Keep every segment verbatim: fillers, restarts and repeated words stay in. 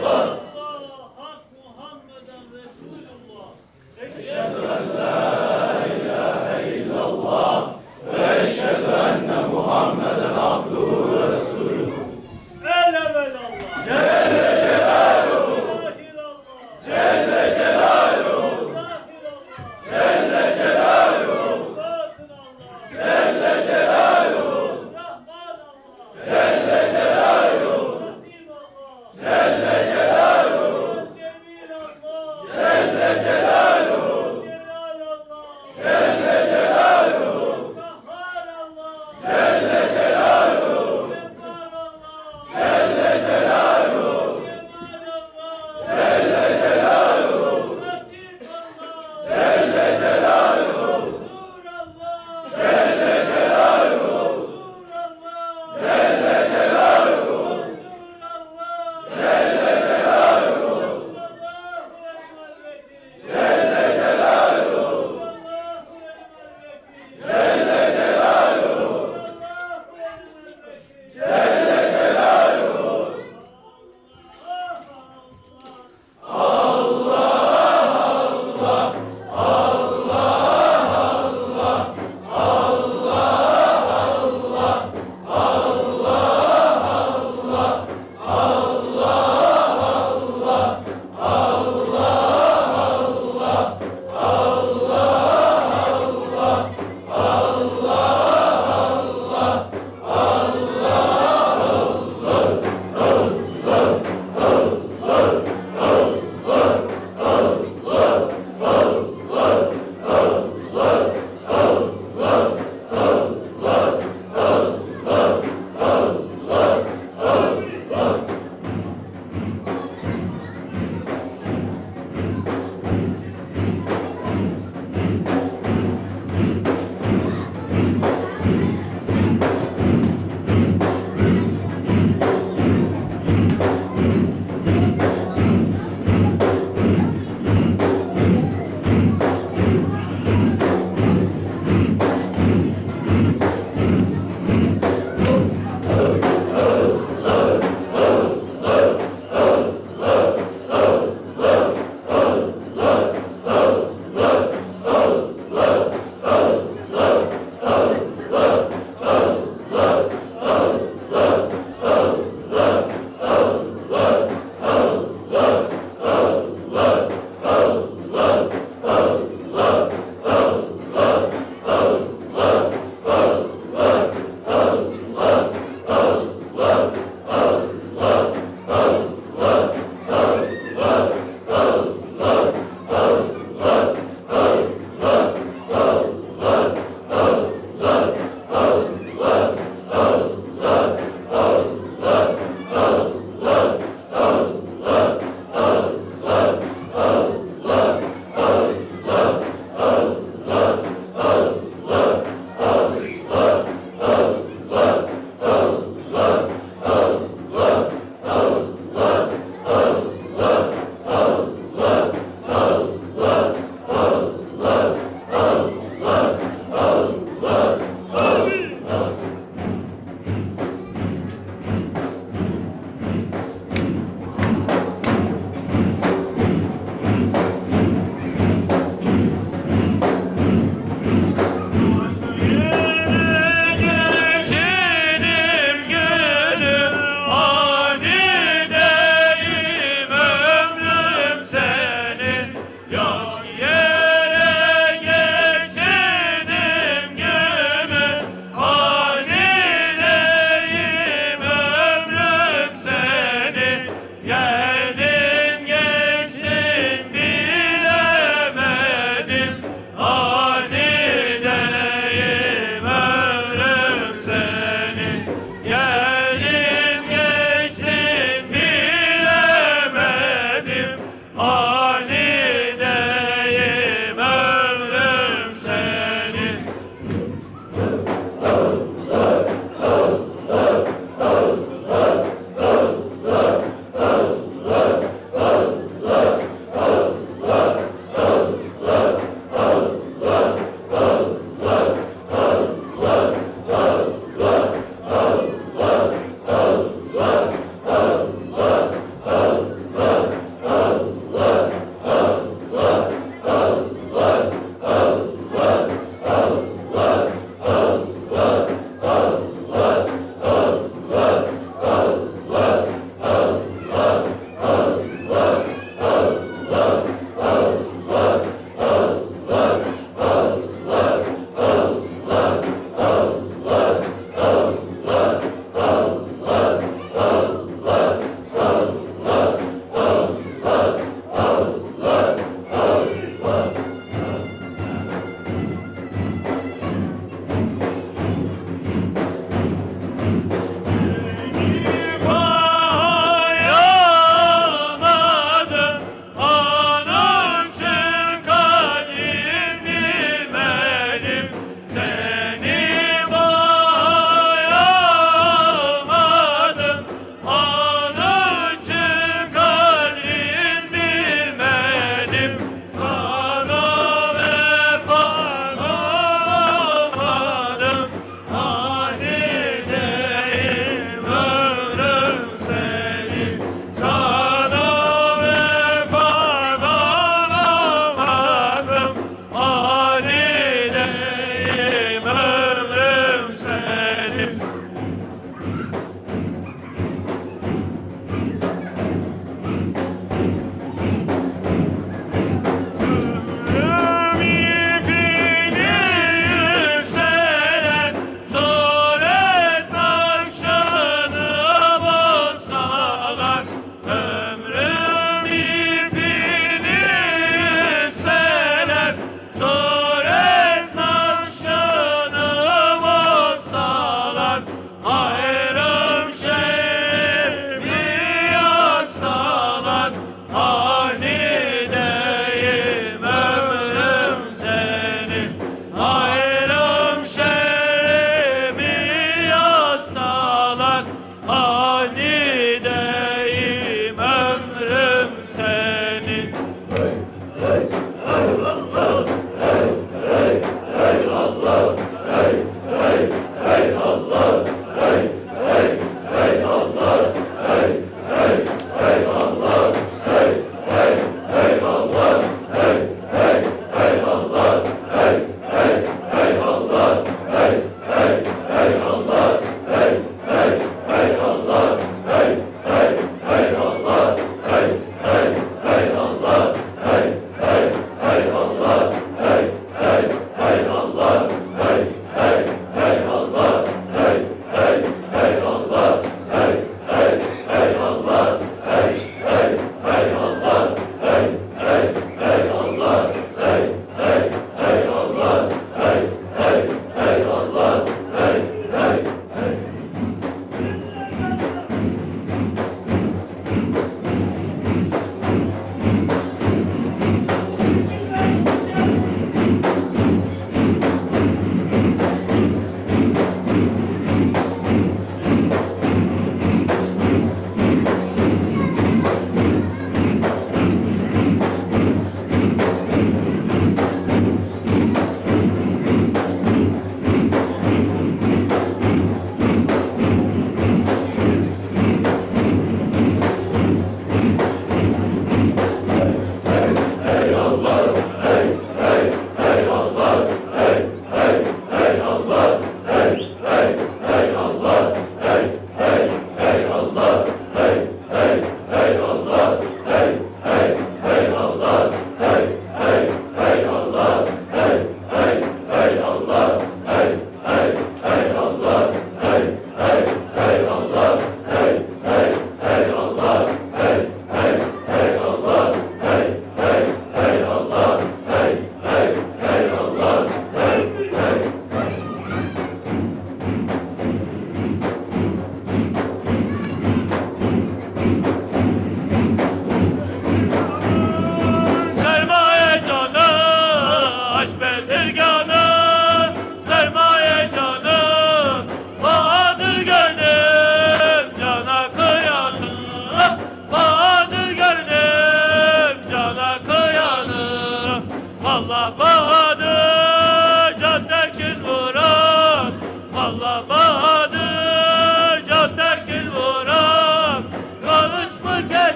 Allah.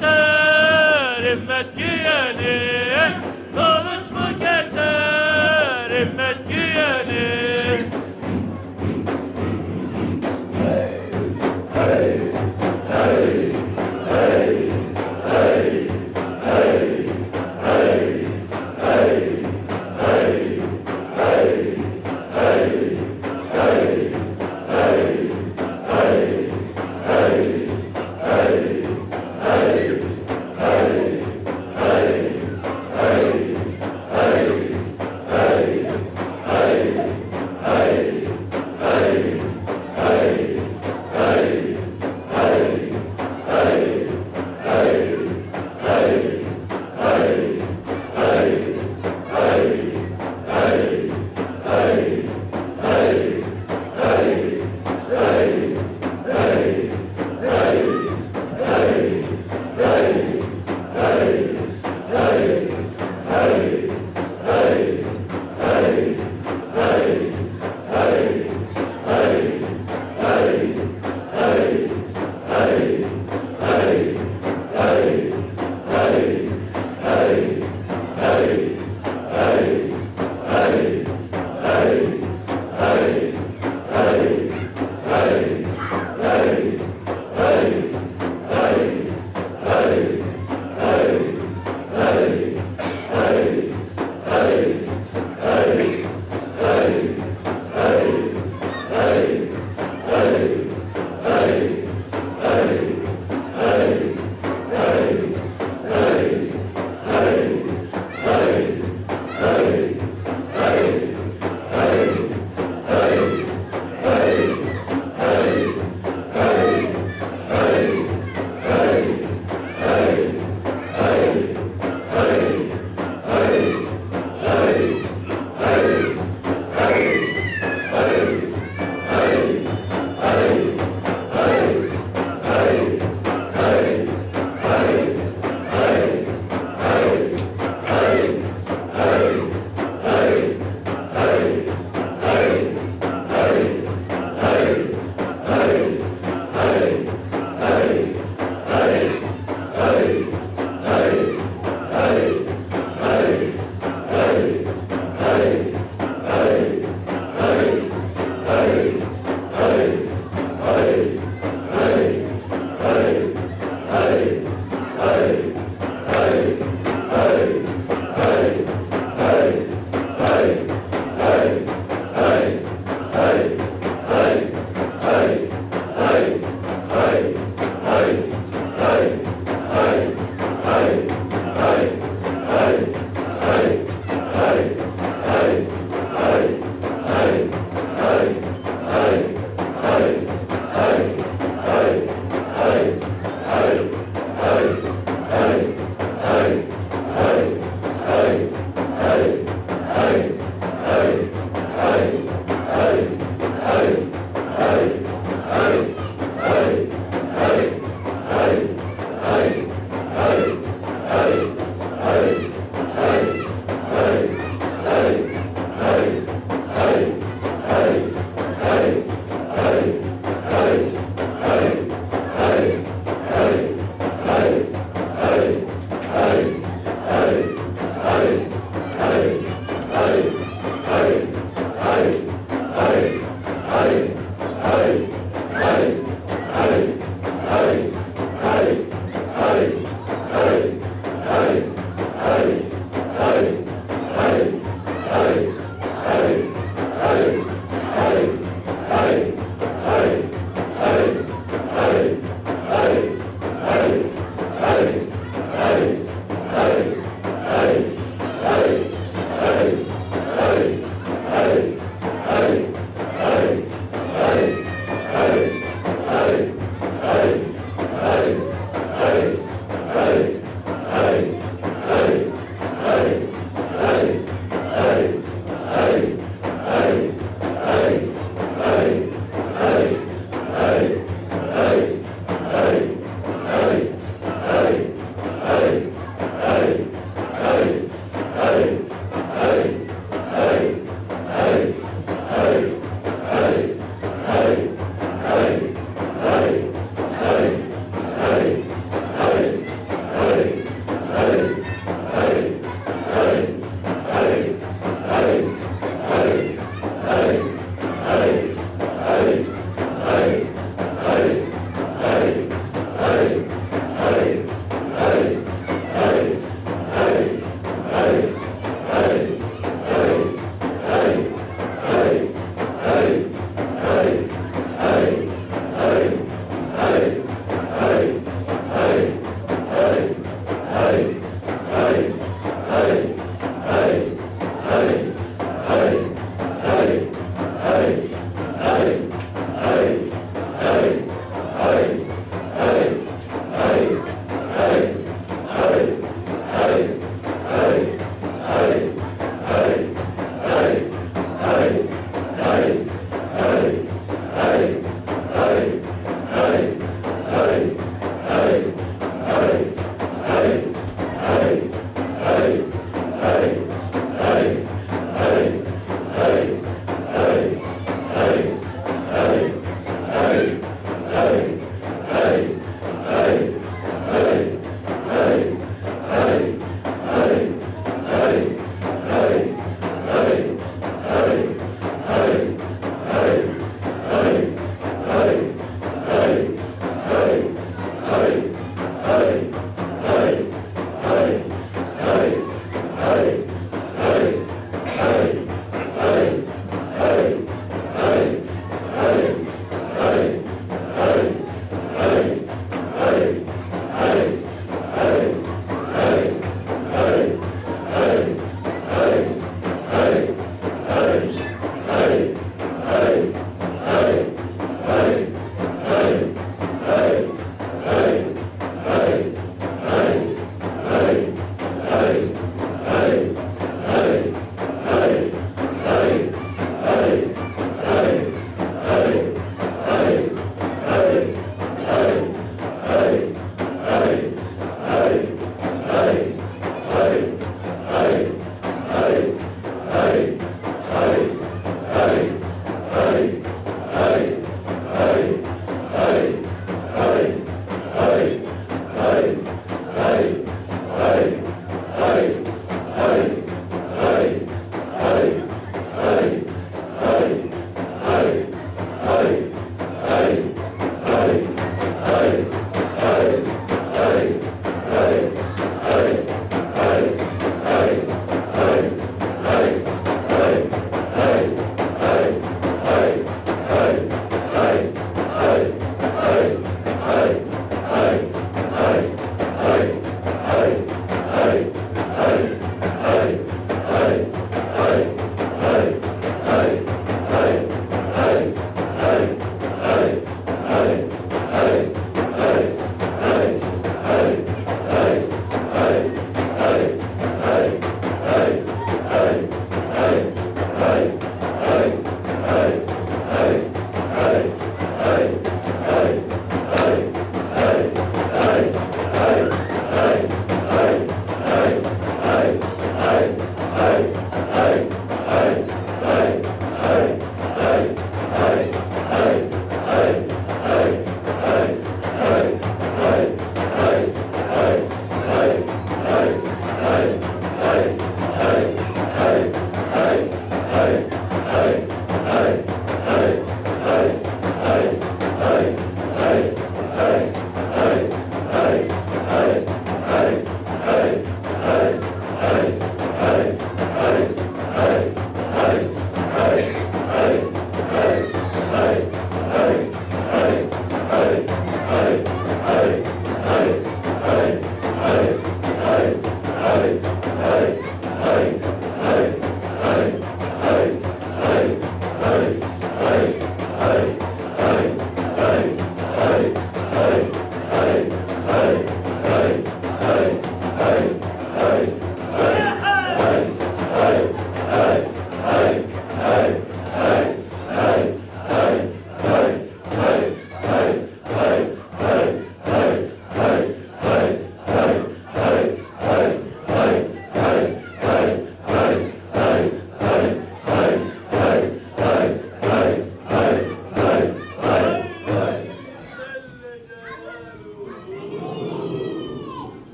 keser immet giyelim, kılıç mı keser immet giyelim. Hey hey hey hey hey hey hey hey hey hey hey hey hey hey hey. Hey, hey, hey, hey.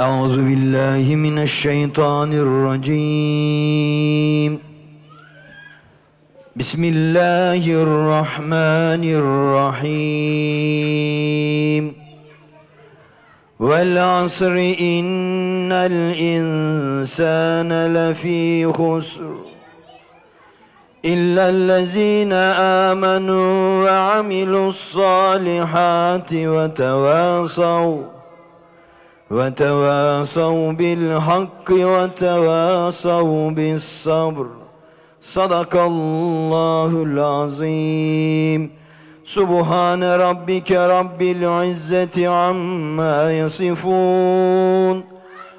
Euzu billahi mineşşeytanirracim. Bismillahirrahmanirrahim. Vel asri innel insane lefî husr İllellezîne âmenû ve amilussâlihâti ve tevâsav ve tevâsav bilhakkı ve tevâsav bissabr. Sadakallâhu'l-azîm. Subhâne rabbike rabbil izzeti ammâ yasifûn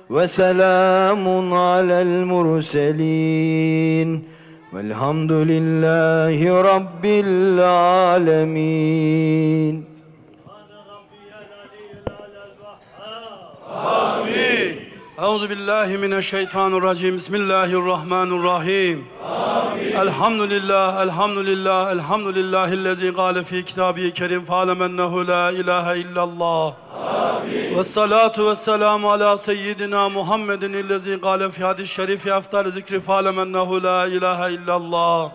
ve selâmun alel murselîn. Velhamdülillahi Rabbil âlemin. Amin. Euzubillahi mineşşeytanirracim. Bismillahirrahmanirrahim. Amin. Elhamdülillah, elhamdülillah, elhamdülillahillezî gâle fî kitâbihi kerim fâlemennehu la ilahe illallah. Amin. Vessalatu vesselamu ala seyyidina Muhammedin illezî gâle fî hadis-i şerif eftal-i zikri fâlemennehu la ilahe illallah. Amin.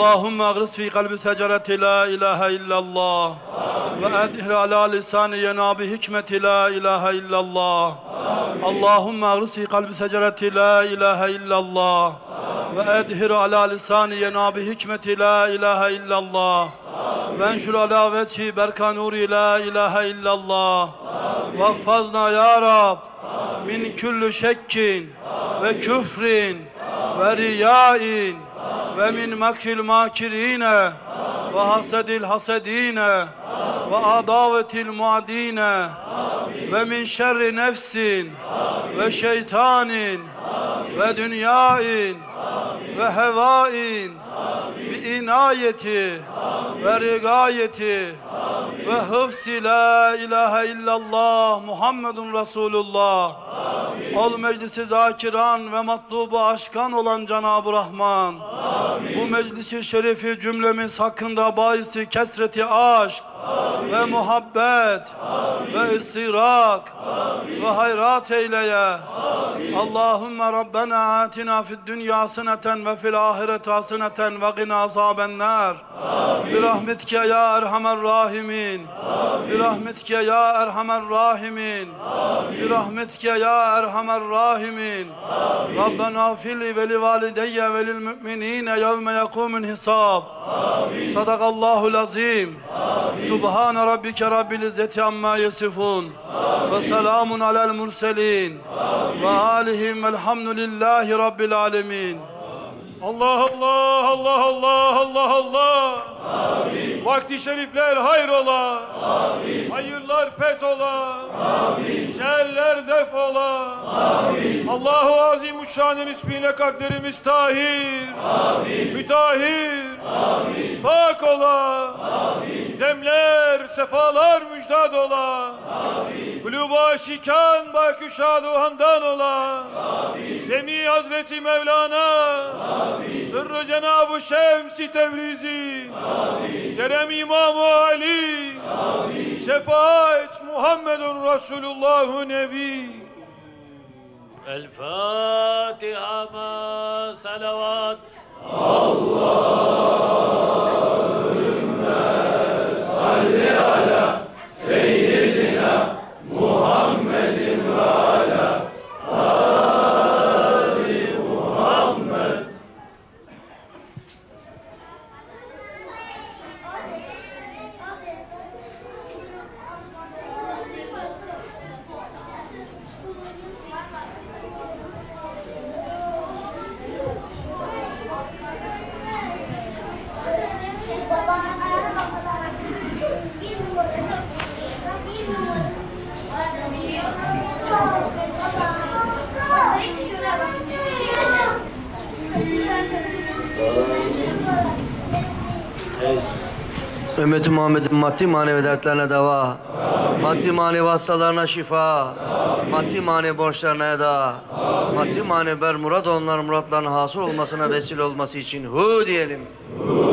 Allahümme agris fî kalbi secereti la ilahe illallah. Amin. Ve edhir ala lisâni yenâbi hikmeti la ilahe illallah. Amin. Allahümme agris fî kalbi secereti la ilahe illallah. Amin. Ve edhir ala lisâni yenâbi hikmeti la ilahe illallah. Ve enşur ala veçhi berka nuri la ilahe illallah. Vahfazna ya Rab min küllü şekkin ve küfrin ve riyain ve min makril makirine ve hasedil hasedine ve adavetil muadine ve min şerri nefsin ve şeytanin ve dünyain ve hevain bi inayeti ve rigayeti ve hıfz-i la ilahe illallah Muhammedun Resulullah. Amin. Ol meclisi zakiran ve matlubu aşkan olan Cenab-ı Rahman. Amin. Bu meclisi şerifi cümlemiz hakkında bahisi kesreti aşk. Amin. Ve muhabbet. Amin. Ve istirak. Amin. Ve hayrat eyleye. Amin. Allahümme Rabbena atina fid dünya haseneten ve fil ahireti haseneten ve gina azâbennâr. Bi rahmetike ya erhamer rahimin. Bi rahmetike ya erhamer rahimin. Bi rahmetike ya erhamer rahimin. Rabbena fili ve li valideyye ve lil mü'minine yevme yekûmün hisab. Sadakallâhu'l-azîm. Subhane rabbike rabbil izzeti ammâ yasifûn. Ve selâmun alel murselîn. Ve âlihim velhamdülillâhi rabbil âlemîn. Allah Allah Allah Allah Allah Allah. Amin. Vakti şerifler hayrola. Amin. Hayırlar fetola. Amin. Şerler defola. Amin. Allahu Azimuşşan'ın ismiyle kalplerimiz tahir. Amin. Mütahir. Amin. Pak ola. Amin. Demler sefalar müjdat ola. Amin. Kulüba şikan bakü şaduhandan ola. Amin. Demi Hazreti Mevlana. Amin. Sırrı Cenab-ı Şems-i Tebrizi. Amin. Kerem İmam-ı Ali. Amin. Şefaat Muhammedun Resulullahu Nebi. El Fatiha ma salavat. Allahümme salli ala seyyidina Muhammedin ve ala Ali Muhammed. Ümmet-i Muhammed'in maddi manevi dertlerine deva, amin. Maddi manevi hastalarına şifa, amin. Maddi manevi borçlarına eda, amin. Maddi manevi ber murad onlar muratlarına hasıl olmasına vesile olması için hu diyelim. Hu.